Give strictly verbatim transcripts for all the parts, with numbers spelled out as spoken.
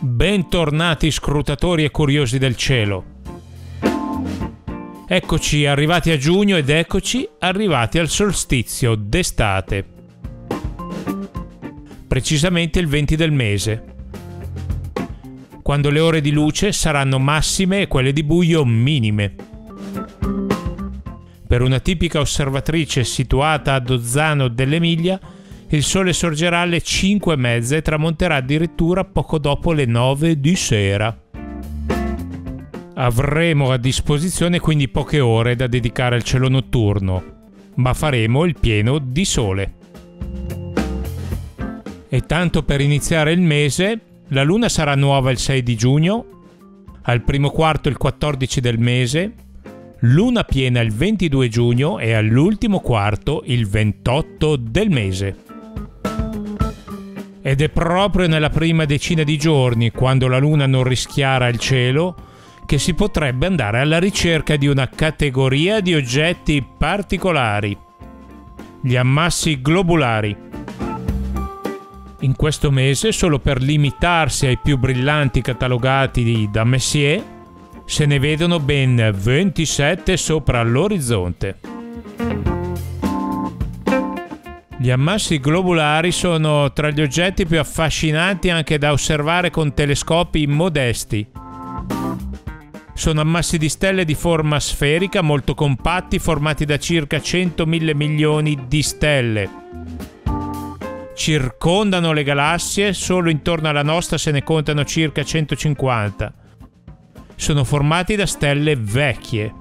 Bentornati scrutatori e curiosi del cielo. Eccoci arrivati a giugno ed eccoci arrivati al solstizio d'estate. Precisamente il venti del mese, quando le ore di luce saranno massime e quelle di buio minime. Per una tipica osservatrice situata ad Ozzano dell'Emilia, il sole sorgerà alle cinque e mezza e tramonterà addirittura poco dopo le nove di sera. Avremo a disposizione quindi poche ore da dedicare al cielo notturno, ma faremo il pieno di sole. E tanto per iniziare il mese, la luna sarà nuova il sei di giugno, al primo quarto il quattordici del mese, luna piena il ventidue giugno e all'ultimo quarto il ventotto del mese. Ed è proprio nella prima decina di giorni, quando la luna non rischiara il cielo, che si potrebbe andare alla ricerca di una categoria di oggetti particolari, gli ammassi globulari. In questo mese, solo per limitarsi ai più brillanti catalogati da Messier, se ne vedono ben ventisette sopra l'orizzonte. Gli ammassi globulari sono tra gli oggetti più affascinanti anche da osservare con telescopi modesti. Sono ammassi di stelle di forma sferica molto compatti, formati da circa centomila milioni di stelle. Circondano le galassie, solo intorno alla nostra se ne contano circa centocinquanta. Sono formati da stelle vecchie.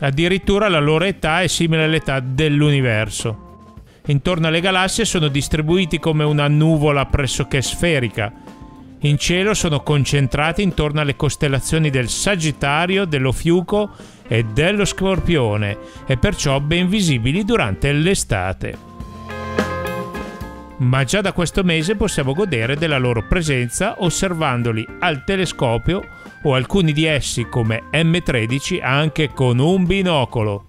Addirittura la loro età è simile all'età dell'universo. Intorno alle galassie sono distribuiti come una nuvola pressoché sferica. In cielo sono concentrati intorno alle costellazioni del Sagittario, dell'Ofiuco e dello Scorpione, e perciò ben visibili durante l'estate. Ma già da questo mese possiamo godere della loro presenza osservandoli al telescopio o alcuni di essi come M tredici anche con un binocolo.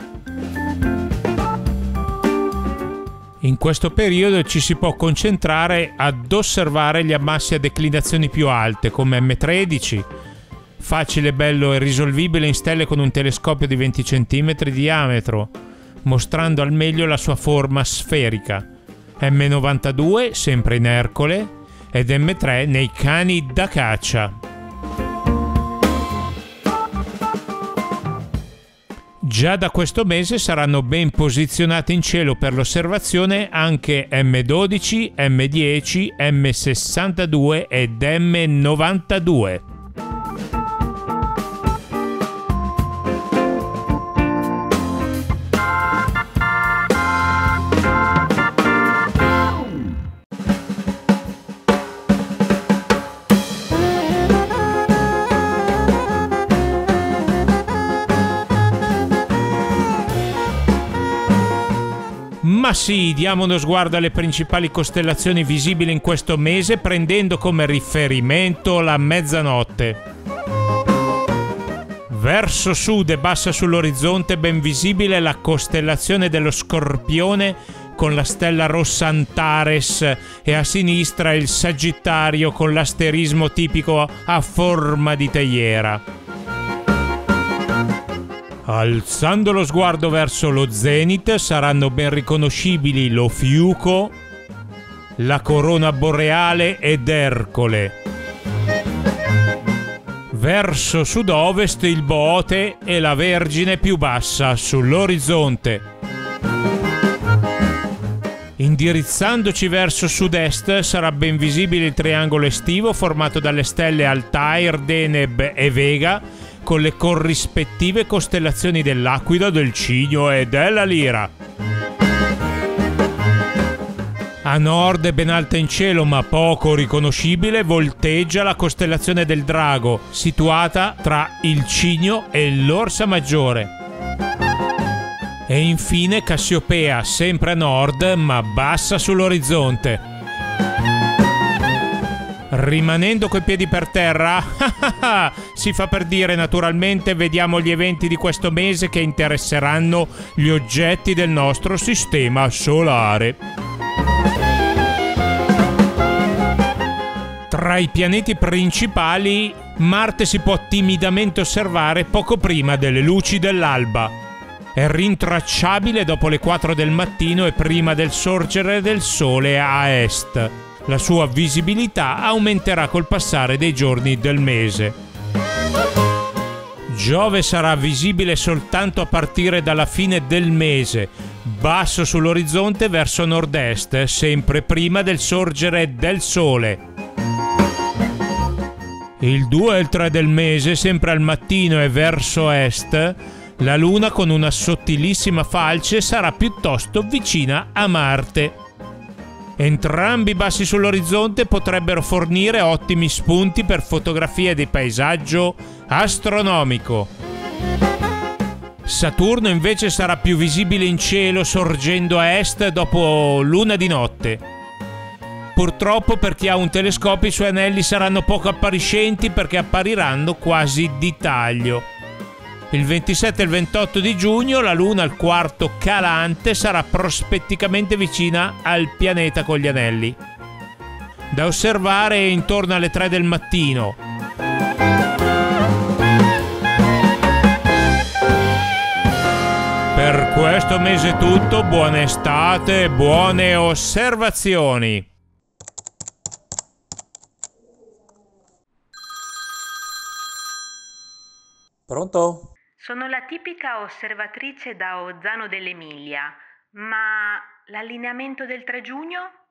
In questo periodo ci si può concentrare ad osservare gli ammassi a declinazioni più alte come M tredici, facile, bello e risolvibile in stelle con un telescopio di venti centimetri di diametro, mostrando al meglio la sua forma sferica, M novantadue sempre in Ercole ed M tre nei Cani da caccia. Già da questo mese saranno ben posizionate in cielo per l'osservazione anche M dodici, M dieci, M sessantadue ed M novantadue. Ma sì, diamo uno sguardo alle principali costellazioni visibili in questo mese, prendendo come riferimento la mezzanotte. Verso sud e bassa sull'orizzonte ben visibile la costellazione dello Scorpione con la stella rossa Antares e a sinistra il Sagittario con l'asterismo tipico a forma di teiera. Alzando lo sguardo verso lo zenit saranno ben riconoscibili l'Ofiuco, la corona boreale ed Ercole. Verso sud-ovest il Boote e la Vergine più bassa sull'orizzonte. Indirizzandoci verso sud-est sarà ben visibile il triangolo estivo formato dalle stelle Altair, Deneb e Vega, con le corrispettive costellazioni dell'Aquila, del Cigno e della Lira. A nord è ben alta in cielo ma poco riconoscibile, volteggia la costellazione del Drago, situata tra il Cigno e l'Orsa Maggiore. E infine Cassiopea, sempre a nord ma bassa sull'orizzonte. Rimanendo coi piedi per terra, si fa per dire naturalmente, vediamo gli eventi di questo mese che interesseranno gli oggetti del nostro sistema solare. Tra tra i pianeti principali, Marte si può timidamente osservare poco prima delle luci dell'alba. È rintracciabile dopo le quattro del mattino e prima del sorgere del sole a est. La sua visibilità aumenterà col passare dei giorni del mese. Giove sarà visibile soltanto a partire dalla fine del mese, basso sull'orizzonte verso nord-est, sempre prima del sorgere del sole. Il due e il tre del mese, sempre al mattino e verso est, la Luna con una sottilissima falce sarà piuttosto vicina a Marte. Entrambi bassi sull'orizzonte potrebbero fornire ottimi spunti per fotografie di paesaggio astronomico. Saturno invece sarà più visibile in cielo sorgendo a est dopo luna di notte. Purtroppo per chi ha un telescopio i suoi anelli saranno poco appariscenti perché appariranno quasi di taglio. Il ventisette e il ventotto di giugno la Luna al quarto calante sarà prospetticamente vicina al pianeta con gli anelli. Da osservare intorno alle tre del mattino. Per questo mese è tutto, buona estate e buone osservazioni! Pronto? Sono la tipica osservatrice da Ozzano dell'Emilia, ma l'allineamento del tre giugno?